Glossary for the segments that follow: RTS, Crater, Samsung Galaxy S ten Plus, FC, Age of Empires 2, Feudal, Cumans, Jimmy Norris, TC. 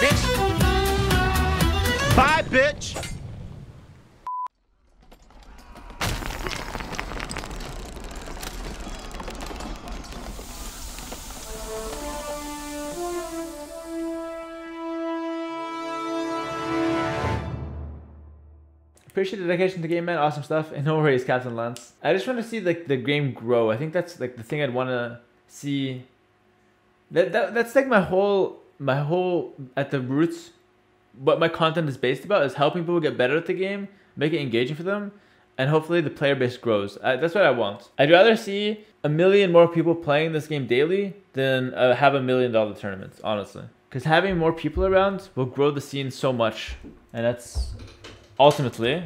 you, bitch. Bye, bitch. Appreciate the dedication to the game, man. Awesome stuff. And no worries, Captain Lance. I just want to see like the game grow. I think that's like the thing I'd want to see. That's like my whole at the roots. What my content is based about is helping people get better at the game, make it engaging for them, and hopefully the player base grows. That's what I want. I'd rather see 1 million more people playing this game daily than have $1 million tournaments, honestly. Because having more people around will grow the scene so much, and that's. Ultimately,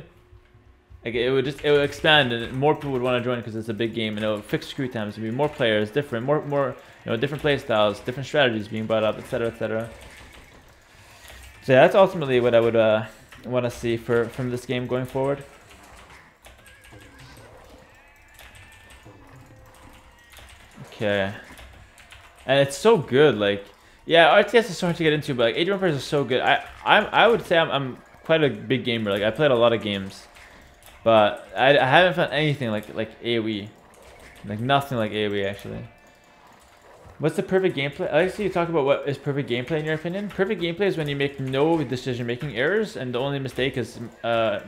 like it would expand and more people would want to join because it's a big game and it would fix screw times. It'd be more players, more you know, different play styles, different strategies being brought up, etc., etc. So yeah, that's ultimately what I would want to see from this game going forward. Okay, and it's so good. Like, yeah, RTS is so hard to get into, but like Age of Empires is so good. I would say I'm quite a big gamer. Like I played a lot of games, but I haven't found anything like AoE, like nothing like AoE actually. What's the perfect gameplay? I like to see you talk about what is perfect gameplay in your opinion. Perfect gameplay is when you make no decision-making errors, and the only mistake is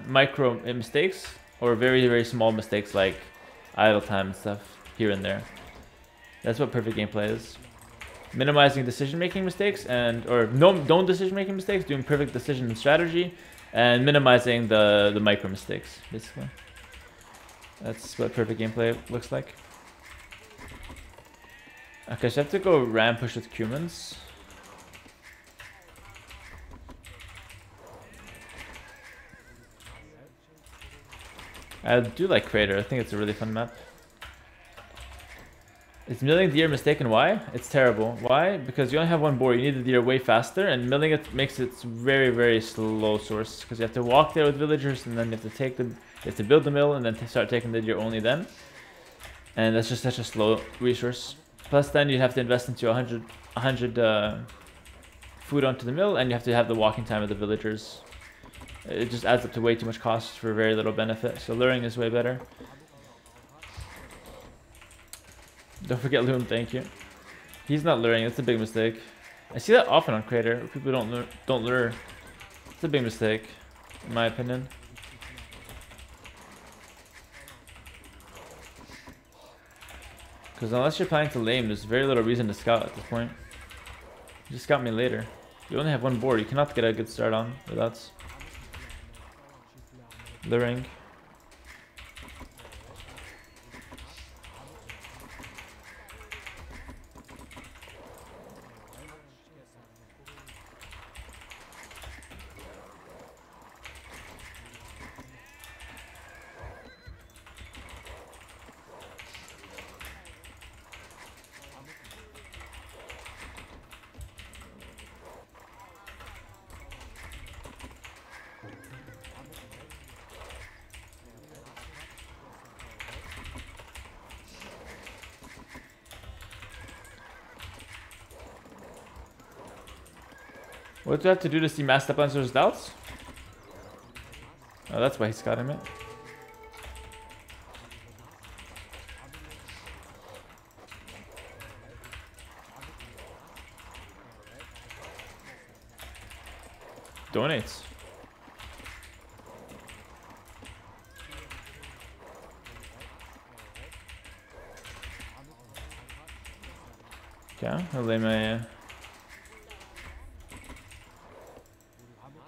micro mistakes or very, very small mistakes like idle time and stuff here and there. That's what perfect gameplay is. Minimizing decision-making mistakes or don't decision-making mistakes, doing perfect decision and strategy, and minimizing the micro mistakes basically. That's what perfect gameplay looks like. Okay, so I have to go ram push with Cumans. I do like Crater. I think it's a really fun map. Is milling deer mistaken? Why? It's terrible. Why? Because you only have one boar. You need the deer way faster, and milling it makes it very, very slow source. Because you have to walk there with villagers, and then you have to build the mill, and then start taking the deer only then. And that's just such a slow resource. Plus, then you would have to invest into 100 food onto the mill, and you have to have the walking time of the villagers. It just adds up to way too much cost for very little benefit. So luring is way better. Don't forget Loom, thank you. He's not luring, that's a big mistake. I see that often on Crater, people don't lure. It's a big mistake, in my opinion. Because unless you're planning to lame, there's very little reason to scout at this point. You just scout me later. You only have one board, you cannot get a good start on without luring. What do I have to do to see Master Plancer's doubts? Oh, that's why he's got him in. Donates. Okay, I'll lay my...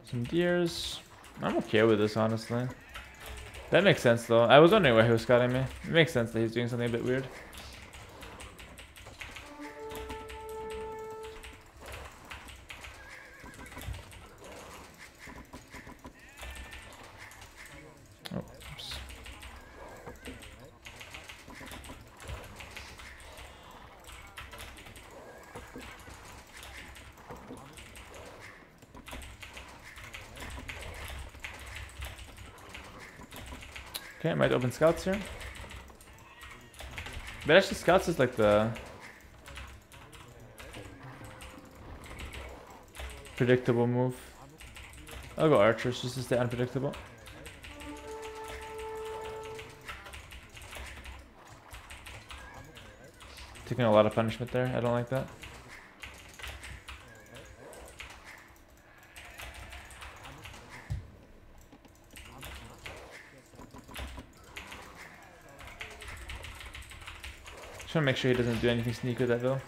some deers. I'm okay with this, honestly. That makes sense, though. I was wondering why he was scouting me. It makes sense that he's doing something a bit weird. Oh, oops. Okay, I might open scouts here. But actually scouts is like the... predictable move. I'll go archers just to stay unpredictable. Taking a lot of punishment there. I don't like that. Just want to make sure he doesn't do anything sneaky with that though.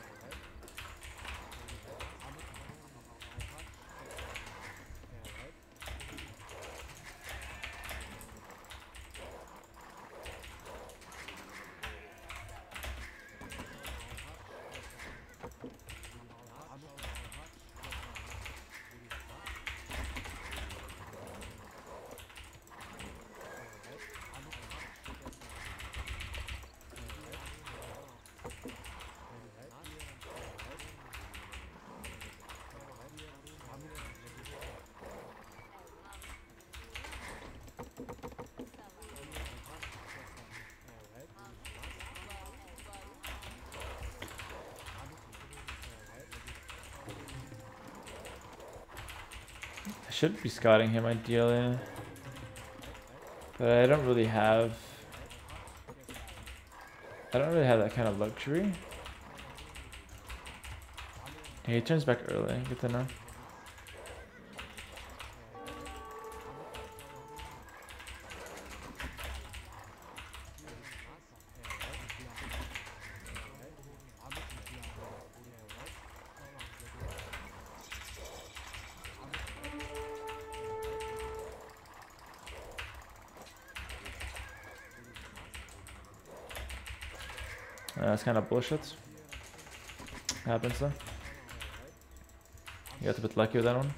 Should be scouting him ideally, but I don't really have that kind of luxury. Hey, he turns back early, good to know. That's kind of bullshit. Happens though. You got a bit lucky with that one.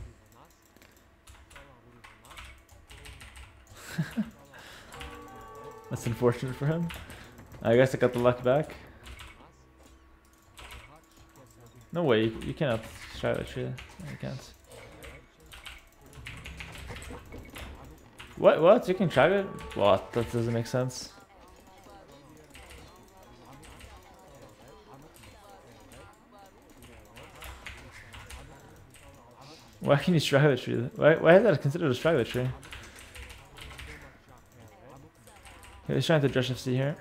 That's unfortunate for him. I guess I got the luck back. No way, you cannot try that shit. You can't. What? You can try it? What? That doesn't make sense. Why can you strike the tree? Why is that considered a strike the tree? Okay, he's trying to judge FC here.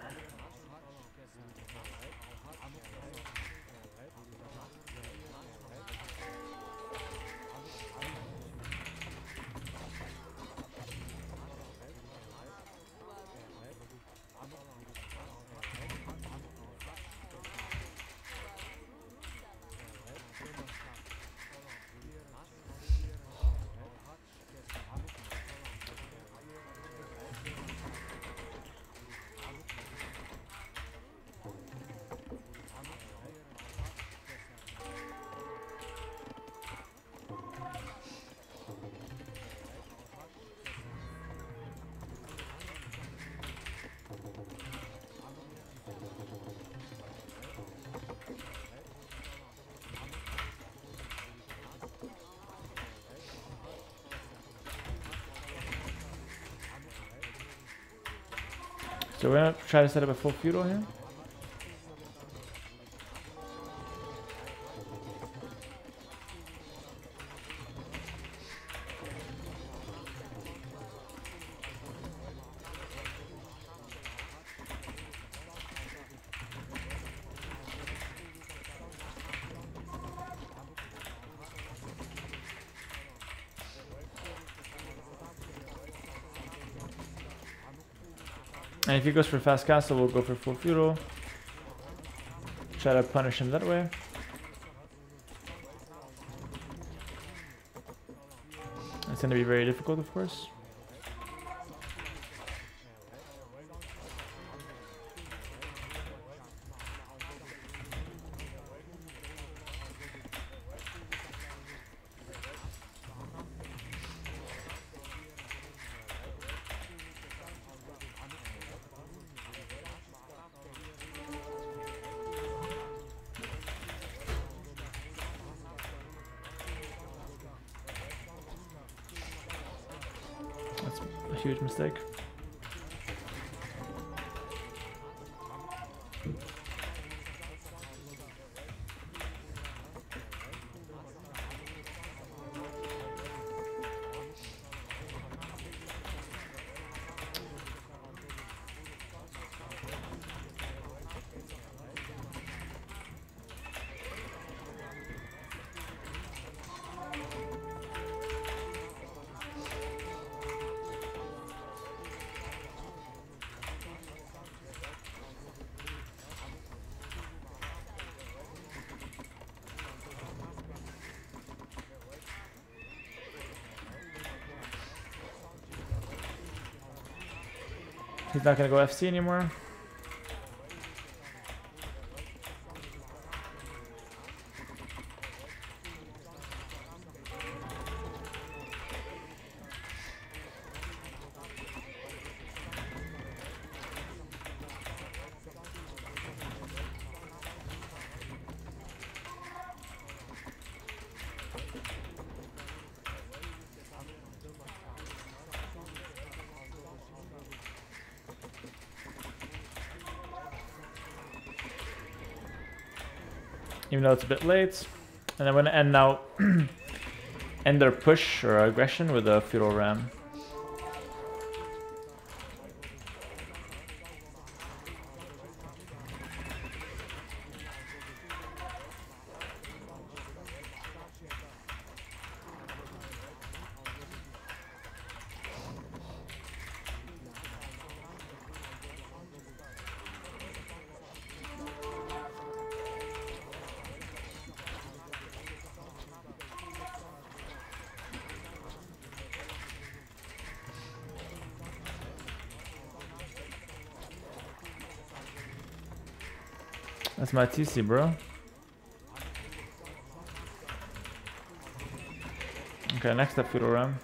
So we're gonna try to set up a full feudal here. And if he goes for fast castle, we'll go for full feudal. Try to punish him that way. It's going to be very difficult, of course. Huge mistake. He's not going to go FC anymore. Even though it's a bit late. And I'm going to end now, end their push or aggression with a Feudal Ram. That's my TC, bro. Okay, next up, Feudal Ram.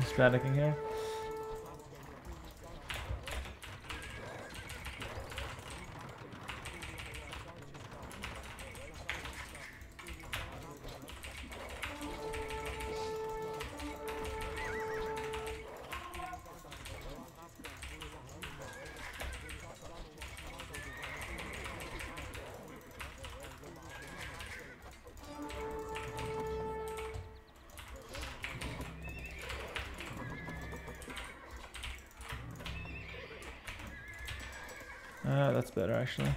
He's panicking here. That's better actually.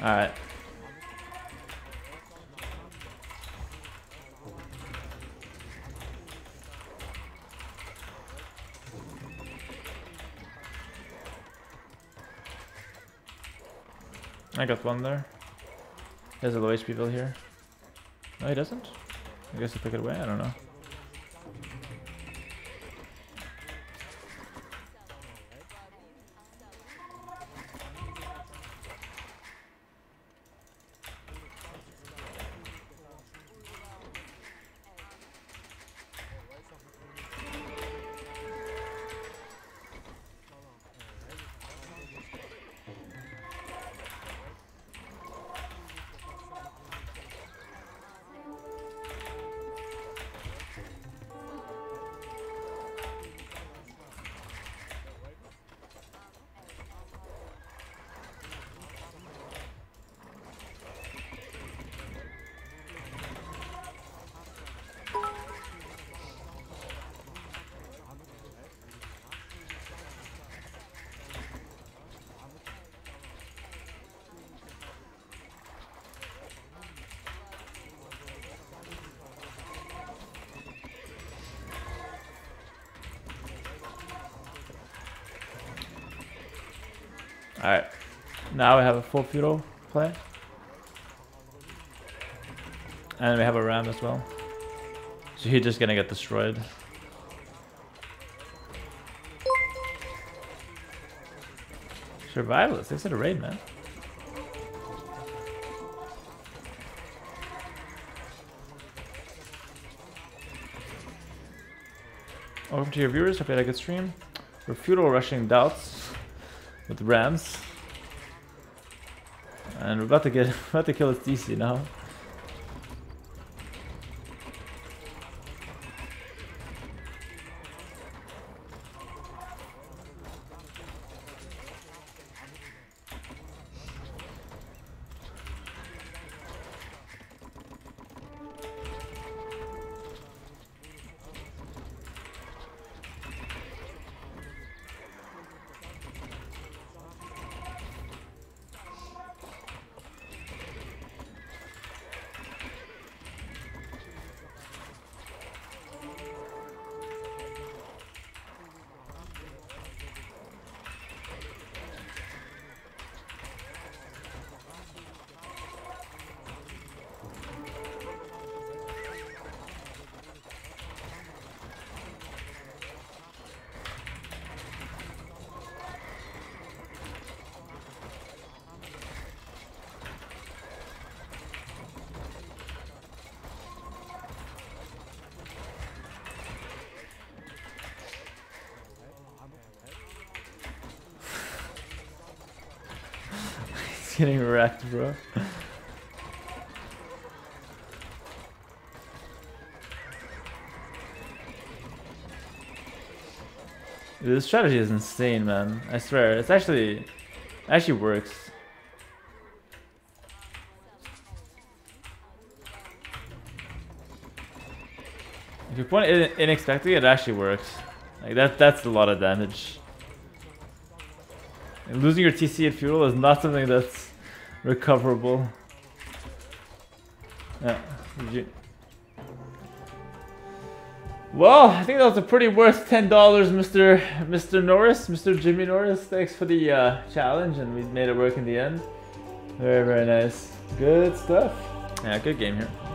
Alright. I got one there. There's a low HP build here. No, he doesn't? I guess he took it away, I don't know. Alright, now we have a full Feudal play. And we have a Ram as well. So he's just gonna get destroyed. Survivalist, they said a raid, man. Welcome to your viewers, hope you had a good stream. We're Feudal rushing doubts with Rams, and we're about to kill his TC now. getting wrecked, bro. This strategy is insane, man. I swear, it's actually works. If you point it unexpectedly, it actually works. Like that's a lot of damage. And losing your TC at Feudal is not something that's recoverable. Yeah. Well, I think that was a pretty worth $10, Mr. Jimmy Norris. Thanks for the challenge, and we made it work in the end. Very, very nice. Good stuff. Yeah, good game here.